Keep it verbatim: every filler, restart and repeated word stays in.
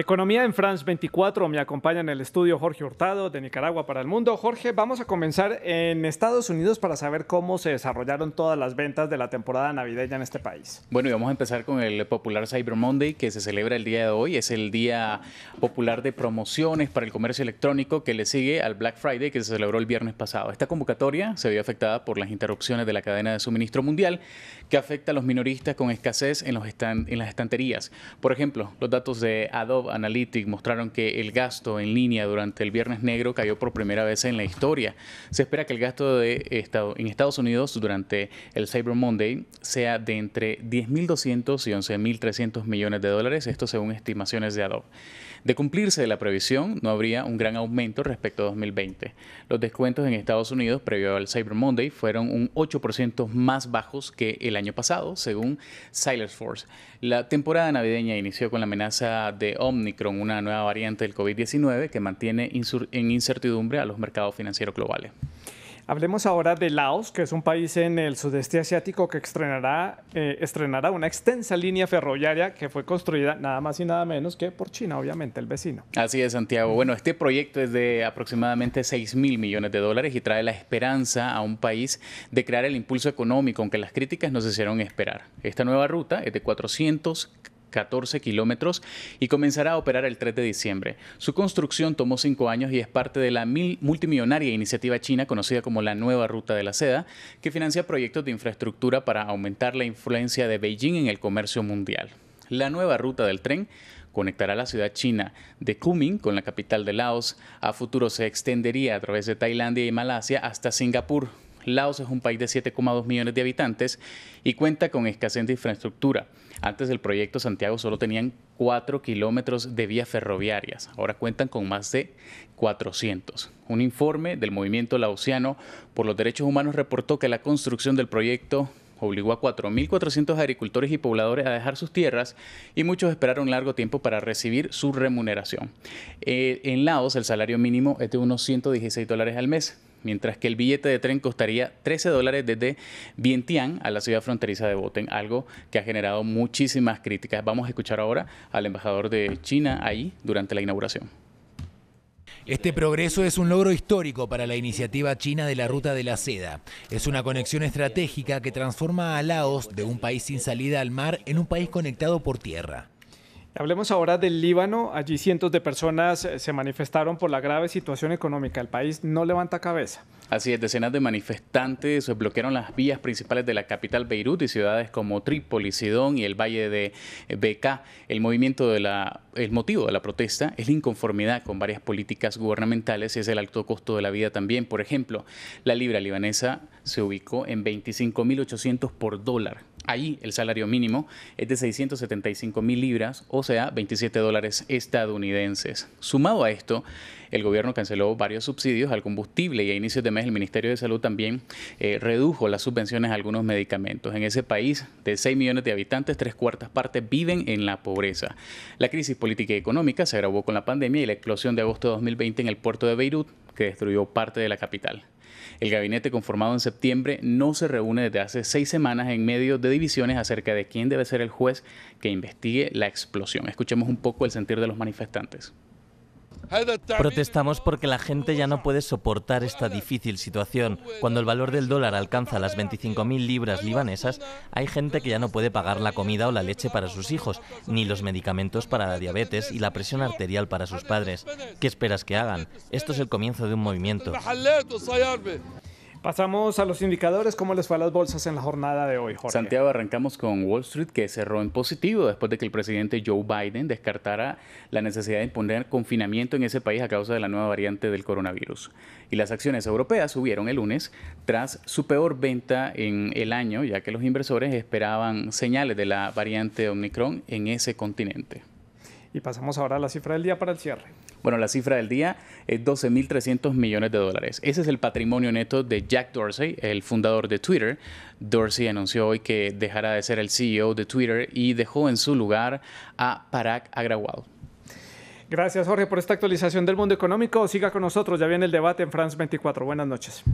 Economía en France veinticuatro. Me acompaña en el estudio Jorge Hurtado, de Nicaragua para el Mundo. Jorge, vamos a comenzar en Estados Unidos para saber cómo se desarrollaron todas las ventas de la temporada navideña en este país. Bueno, y vamos a empezar con el popular Cyber Monday, que se celebra el día de hoy. Es el día popular de promociones para el comercio electrónico que le sigue al Black Friday, que se celebró el viernes pasado. Esta convocatoria se vio afectada por las interrupciones de la cadena de suministro mundial, que afecta a los minoristas con escasez en, los en las estanterías. Por ejemplo, los datos de Adobe Analytics mostraron que el gasto en línea durante el Viernes Negro cayó por primera vez en la historia. Se espera que el gasto de estado, en Estados Unidos durante el Cyber Monday sea de entre diez mil doscientos y once mil trescientos millones de dólares, esto según estimaciones de Adobe. De cumplirse la previsión, no habría un gran aumento respecto a dos mil veinte. Los descuentos en Estados Unidos previo al Cyber Monday fueron un ocho por ciento más bajos que el año pasado, según Salesforce. La temporada navideña inició con la amenaza de Ómicron, una nueva variante del COVID diecinueve que mantiene en incertidumbre a los mercados financieros globales. Hablemos ahora de Laos, que es un país en el sudeste asiático que estrenará, eh, estrenará una extensa línea ferroviaria que fue construida nada más y nada menos que por China, obviamente, el vecino. Así es, Santiago. Bueno, este proyecto es de aproximadamente seis mil millones de dólares y trae la esperanza a un país de crear el impulso económico, aunque las críticas nos hicieron esperar. Esta nueva ruta es de cuatrocientos catorce kilómetros y comenzará a operar el tres de diciembre. Su construcción tomó cinco años y es parte de la multimillonaria iniciativa china conocida como la Nueva Ruta de la Seda, que financia proyectos de infraestructura para aumentar la influencia de Beijing en el comercio mundial. La nueva ruta del tren conectará la ciudad china de Kunming con la capital de Laos. A futuro se extendería a través de Tailandia y Malasia hasta Singapur. Laos es un país de siete coma dos millones de habitantes y cuenta con escasez de infraestructura. Antes del proyecto, Santiago, solo tenían cuatro kilómetros de vías ferroviarias. Ahora cuentan con más de cuatrocientos. Un informe del movimiento laosiano por los derechos humanos reportó que la construcción del proyecto obligó a cuatro mil cuatrocientos agricultores y pobladores a dejar sus tierras y muchos esperaron largo tiempo para recibir su remuneración. Eh, en Laos, el salario mínimo es de unos ciento dieciséis dólares al mes, mientras que el billete de tren costaría trece dólares desde Vientiane a la ciudad fronteriza de Boten, algo que ha generado muchísimas críticas. Vamos a escuchar ahora al embajador de China ahí durante la inauguración. Este progreso es un logro histórico para la iniciativa china de la Ruta de la Seda. Es una conexión estratégica que transforma a Laos de un país sin salida al mar en un país conectado por tierra. Hablemos ahora del Líbano. Allí cientos de personas se manifestaron por la grave situación económica. El país no levanta cabeza. Así es, decenas de manifestantes bloquearon las vías principales de la capital Beirut y ciudades como Trípoli, Sidón y el Valle de Bekaa. El movimiento de la, el motivo de la protesta es la inconformidad con varias políticas gubernamentales y es el alto costo de la vida también. Por ejemplo, la libra libanesa se ubicó en veinticinco mil ochocientos por dólar. Ahí el salario mínimo es de seiscientos setenta y cinco mil libras, o sea, veintisiete dólares estadounidenses. Sumado a esto, el gobierno canceló varios subsidios al combustible y a inicios de mes el Ministerio de Salud también eh, redujo las subvenciones a algunos medicamentos. En ese país de seis millones de habitantes, tres cuartas partes viven en la pobreza. La crisis política y económica se agravó con la pandemia y la explosión de agosto de dos mil veinte en el puerto de Beirut, que destruyó parte de la capital. El gabinete conformado en septiembre no se reúne desde hace seis semanas en medio de divisiones acerca de quién debe ser el juez que investigue la explosión. Escuchemos un poco el sentir de los manifestantes. Protestamos porque la gente ya no puede soportar esta difícil situación. Cuando el valor del dólar alcanza las veinticinco mil libras libanesas, hay gente que ya no puede pagar la comida o la leche para sus hijos, ni los medicamentos para la diabetes y la presión arterial para sus padres. ¿Qué esperas que hagan? Esto es el comienzo de un movimiento. Pasamos a los indicadores. ¿Cómo les fue a las bolsas en la jornada de hoy, Jorge? Santiago, arrancamos con Wall Street, que cerró en positivo después de que el presidente Joe Biden descartara la necesidad de imponer confinamiento en ese país a causa de la nueva variante del coronavirus. Y las acciones europeas subieron el lunes tras su peor venta en el año, ya que los inversores esperaban señales de la variante Ómicron en ese continente. Y pasamos ahora a la cifra del día para el cierre. Bueno, la cifra del día es doce mil trescientos millones de dólares. Ese es el patrimonio neto de Jack Dorsey, el fundador de Twitter. Dorsey anunció hoy que dejará de ser el C E O de Twitter y dejó en su lugar a Parag Agrawal. Gracias, Jorge, por esta actualización del mundo económico. Siga con nosotros, ya viene el debate en France veinticuatro. Buenas noches.